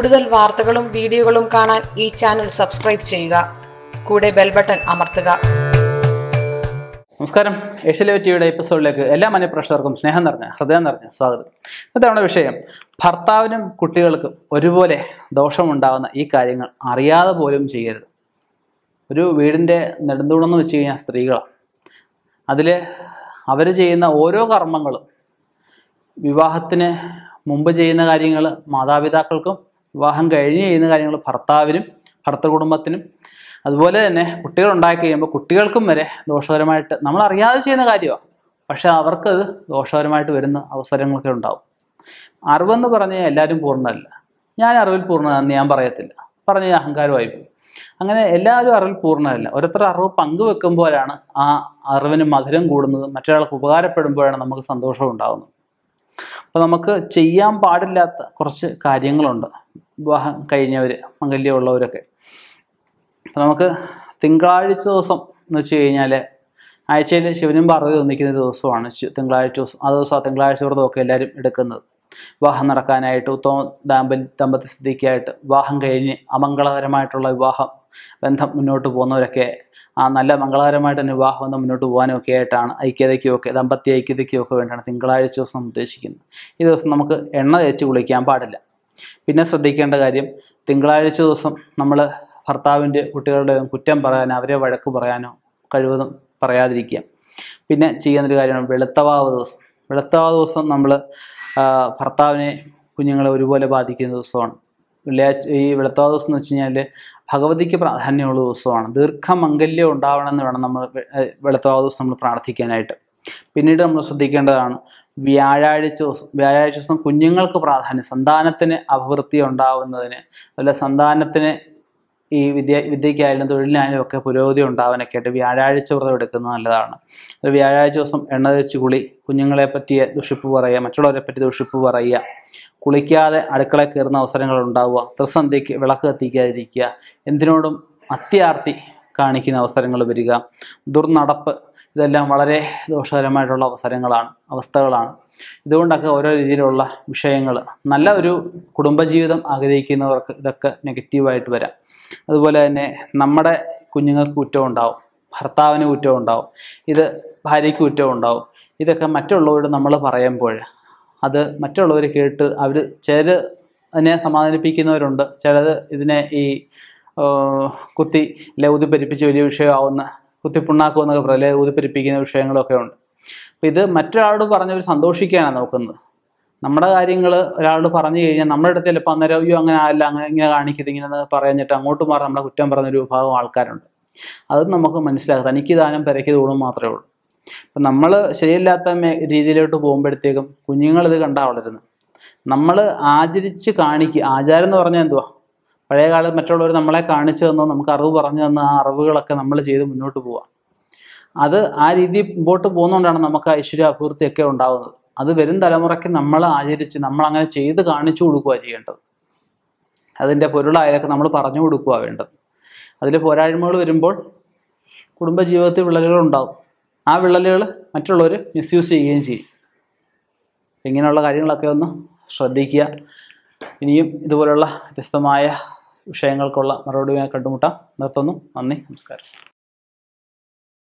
കൂടുതൽ വാർത്തകളും വീഡിയോകളും കാണാൻ ഈ ചാനൽ സബ്സ്ക്രൈബ് ചെയ്യുക. കൂടെ ബെൽ ബട്ടൺ അമർത്തുക. നമസ്കാരം. ഏഷ്യലൈവ് ടിവിയുടെ എപ്പിസോഡിലേക്ക് എല്ലാ മനുപ്രേക്ഷകർക്കും സ്നേഹം നിറഞ്ഞ ഹൃദയം നിറഞ്ഞ സ്വാഗതം. ഇന്നത്തെ നമ്മുടെ വിഷയം, ഭർത്താവിനും കുട്ടികൾക്കും ഒരുപോലെ ദോഷമുണ്ടാകുന്ന ഈ കാര്യങ്ങൾ അറിയാതെ പോലും ചെയ്യരുത്. ഒരു വീടിൻ്റെ നെടുന്തൂണെന്ന് വെച്ച് കഴിഞ്ഞാൽ സ്ത്രീകളാണ്. അതിൽ അവർ ചെയ്യുന്ന ഓരോ കർമ്മങ്ങളും, വിവാഹത്തിന് മുമ്പ് ചെയ്യുന്ന കാര്യങ്ങൾ മാതാപിതാക്കൾക്കും, വിവാഹം കഴിഞ്ഞ് ചെയ്യുന്ന കാര്യങ്ങൾ ഭർത്താവിനും ഭർത്തൃകുടുംബത്തിനും, അതുപോലെ തന്നെ കുട്ടികളുണ്ടായി കഴിയുമ്പോൾ കുട്ടികൾക്കും വരെ ദോഷകരമായിട്ട് നമ്മൾ അറിയാതെ ചെയ്യുന്ന കാര്യമാണ്. പക്ഷെ അവർക്കത് ദോഷകരമായിട്ട് വരുന്ന അവസരങ്ങളൊക്കെ ഉണ്ടാവും. അറിവെന്ന് പറഞ്ഞാൽ എല്ലാവരും പൂർണ്ണമല്ല. ഞാൻ അറിവിൽ പൂർണ്ണമാണെന്ന് ഞാൻ പറയത്തില്ല, പറഞ്ഞാൽ അഹങ്കാരമായി പോകും. അങ്ങനെ എല്ലാവരും അറിവിൽ പൂർണ്ണമല്ല. ഓരോരുത്തർ അറിവ് പങ്കുവെക്കുമ്പോഴാണ് ആ അറിവിന് മധുരം കൂടുന്നത്, മറ്റൊരാൾക്ക് ഉപകാരപ്പെടുമ്പോഴാണ് നമുക്ക് സന്തോഷം ഉണ്ടാകുന്നത്. അപ്പോൾ നമുക്ക് ചെയ്യാൻ പാടില്ലാത്ത കുറച്ച് കാര്യങ്ങളുണ്ട്. വിവാഹം കഴിഞ്ഞവർ, മംഗല്യമുള്ളവരൊക്കെ അപ്പോൾ നമുക്ക് തിങ്കളാഴ്ച ദിവസം എന്ന് വെച്ച് കഴിഞ്ഞാൽ ആഴ്ചയിൽ ശിവനും പാർവതി ഒന്നിക്കുന്ന ദിവസമാണ് തിങ്കളാഴ്ച ദിവസം. ആ ദിവസം ആ തിങ്കളാഴ്ച വ്രതമൊക്കെ എല്ലാവരും എടുക്കുന്നത് വിവാഹം നടക്കാനായിട്ട്, ഉത്തമ ദാമ്പത്യ സ്ഥിതിക്കായിട്ട്. വിവാഹം കഴിഞ്ഞ് അമംഗളകരമായിട്ടുള്ള വിവാഹം ബന്ധം മുന്നോട്ട് പോകുന്നവരൊക്കെ ആ നല്ല മംഗളകരമായിട്ട് തന്നെ വിവാഹം വന്ന് മുന്നോട്ട് പോകാനൊക്കെ ആയിട്ടാണ് ഐക്യതയ്ക്കുമൊക്കെ, ദമ്പത്തി ഐക്യതയ്ക്കുമൊക്കെ വേണ്ടിയാണ് തിങ്കളാഴ്ച ദിവസം ഉദ്ദേശിക്കുന്നത്. ഈ ദിവസം നമുക്ക് എണ്ണ തേച്ച് കുളിക്കാൻ പാടില്ല. പിന്നെ ശ്രദ്ധിക്കേണ്ട കാര്യം, തിങ്കളാഴ്ച ദിവസം നമ്മൾ ഭർത്താവിൻ്റെ കുട്ടികളുടെ കുറ്റം പറയാനോ അവരെ വഴക്ക് പറയാനോ കഴിവതും പറയാതിരിക്കുക. പിന്നെ ചെയ്യുന്നൊരു കാര്യമാണ് വെളുത്തവാവ് ദിവസം. വെളുത്തവാവ് ദിവസം നമ്മൾ ഭർത്താവിനെ കുഞ്ഞുങ്ങളെ ഒരുപോലെ ബാധിക്കുന്ന ദിവസമാണ്. വെള്ളിയാഴ്ച ഈ വെളുത്തവാവ് ദിവസം എന്ന് വെച്ച് കഴിഞ്ഞാൽ ഭഗവതിക്ക് പ്രാധാന്യമുള്ള ദിവസമാണ്. ദീർഘമംഗല്യം ഉണ്ടാവണമെന്ന് വേണം നമ്മൾ വെളുത്തവാവ് ദിവസം നമ്മൾ പ്രാർത്ഥിക്കാനായിട്ട്. പിന്നീട് നമ്മൾ ശ്രദ്ധിക്കേണ്ടതാണ് വ്യാഴാഴ്ച ദിവസം. വ്യാഴാഴ്ച ദിവസം കുഞ്ഞുങ്ങൾക്ക് പ്രാധാന്യം, സന്താനത്തിന് അഭിവൃദ്ധി ഉണ്ടാവുന്നതിന്, അതുപോലെ സന്താനത്തിന് ഈ വിദ്യയ്ക്കായാലും തൊഴിലിനായാലും ഒക്കെ പുരോഗതി ഉണ്ടാവാനൊക്കെ ആയിട്ട് വ്യാഴാഴ്ച വ്രതം എടുക്കുന്നത് നല്ലതാണ്. ഒരു വ്യാഴാഴ്ച ദിവസം എണ്ണ തേച്ച് കുളി, കുഞ്ഞുങ്ങളെ പറ്റിയ ദുഷിപ്പ് പറയുക, മറ്റുള്ളവരെ പറ്റി ദുഷിപ്പ് പറയുക, കുളിക്കാതെ അടുക്കള കയറുന്ന അവസരങ്ങൾ ഉണ്ടാവുക, ത്രിസന്ധ്യയ്ക്ക് വിളക്ക് കത്തിക്കാതിരിക്കുക, എന്തിനോടും അത്യാർത്തി കാണിക്കുന്ന അവസരങ്ങൾ വരിക, ദുർനടപ്പ്, ഇതെല്ലാം വളരെ ദോഷകരമായിട്ടുള്ള അവസ്ഥകളാണ്. ഇതുകൊണ്ടൊക്കെ ഓരോ രീതിയിലുള്ള വിഷയങ്ങൾ, നല്ല ഒരു കുടുംബജീവിതം ആഗ്രഹിക്കുന്നവർക്ക് ഇതൊക്കെ നെഗറ്റീവായിട്ട് വരാം. അതുപോലെ തന്നെ നമ്മുടെ കുഞ്ഞുങ്ങൾക്ക് കുറ്റം ഉണ്ടാവും, ഭർത്താവിന് കുറ്റം ഉണ്ടാവും, ഇത് ഭാര്യയ്ക്ക് കുറ്റം ഉണ്ടാവും. ഇതൊക്കെ മറ്റുള്ളവരോട് നമ്മൾ പറയുമ്പോൾ അത് മറ്റുള്ളവർ കേട്ട് അവർ ചിലർ അതിനെ സമാധാനിപ്പിക്കുന്നവരുണ്ട്, ചിലത് ഇതിനെ ഈ കുത്തി ലൗതി പെരിപ്പിച്ച് വലിയ വിഷയമാവുന്ന കുത്തിപ്പുണ്ണാക്കും എന്നൊക്കെ പറയാം, ഊതിപ്പെരിപ്പിക്കുന്ന വിഷയങ്ങളൊക്കെ ഉണ്ട്. അപ്പം ഇത് മറ്റൊരാളോട് പറഞ്ഞവർ സന്തോഷിക്കാനാണ് നോക്കുന്നത്. നമ്മുടെ കാര്യങ്ങൾ ഒരാളോട് പറഞ്ഞു കഴിഞ്ഞാൽ നമ്മുടെ അടുത്ത് ചിലപ്പോൾ അന്നേരം അയ്യോ അങ്ങനെ അല്ല, അങ്ങനെ ഇങ്ങനെ കാണിക്കരുത്, ഇങ്ങനെ പറഞ്ഞിട്ട് അങ്ങോട്ട് മാറി നമ്മളെ കുറ്റം പറഞ്ഞൊരു വിഭാഗം ആൾക്കാരുണ്ട്. അത് നമുക്ക് മനസ്സിലാക്കാം. തനിക്ക് ദാനം പെരയ്ക്ക് തോന്നും മാത്രമേ ഉള്ളൂ. അപ്പം നമ്മൾ ശരിയല്ലാത്ത രീതിയിലോട്ട് പോകുമ്പോഴത്തേക്കും കുഞ്ഞുങ്ങളിത് കണ്ടാൽ വളരുന്നത്. നമ്മൾ ആചരിച്ച് കാണിക്കുക. ആചാരം എന്ന് പറഞ്ഞാൽ എന്തുവാ? പഴയ കാലത്ത് മറ്റുള്ളവർ നമ്മളെ കാണിച്ചു തന്നോ നമുക്ക് അറിവ് പറഞ്ഞു തന്ന ആ അറിവുകളൊക്കെ നമ്മൾ ചെയ്ത് മുന്നോട്ട് പോവുക. അത് ആ രീതി മുമ്പോട്ട് പോകുന്നതുകൊണ്ടാണ് നമുക്ക് ഐശ്വര്യ അഭിവൃദ്ധിയൊക്കെ ഉണ്ടാകുന്നത്. അത് വരും തലമുറയ്ക്ക് നമ്മൾ ആചരിച്ച് നമ്മളങ്ങനെ ചെയ്ത് കാണിച്ചു കൊടുക്കുക ചെയ്യേണ്ടത്. അതിൻ്റെ പൊരുളായാലൊക്കെ നമ്മൾ പറഞ്ഞു കൊടുക്കുക വേണ്ടത്. അതിൽ പോരായ്മകൾ വരുമ്പോൾ കുടുംബജീവിതത്തിൽ വിള്ളലുകളുണ്ടാകും. ആ വിള്ളലുകൾ മറ്റുള്ളവർ മിസ്യൂസ് ചെയ്യുകയും ചെയ്യും. ഇങ്ങനെയുള്ള കാര്യങ്ങളൊക്കെ ഒന്ന് ശ്രദ്ധിക്കുക. ഇനിയും ഇതുപോലുള്ള വ്യത്യസ്തമായ വിഷയങ്ങൾക്കുള്ള മറുപടിയുമായി കണ്ടുമുട്ടാം. നിർത്തുന്നു. നന്ദി. നമസ്കാരം.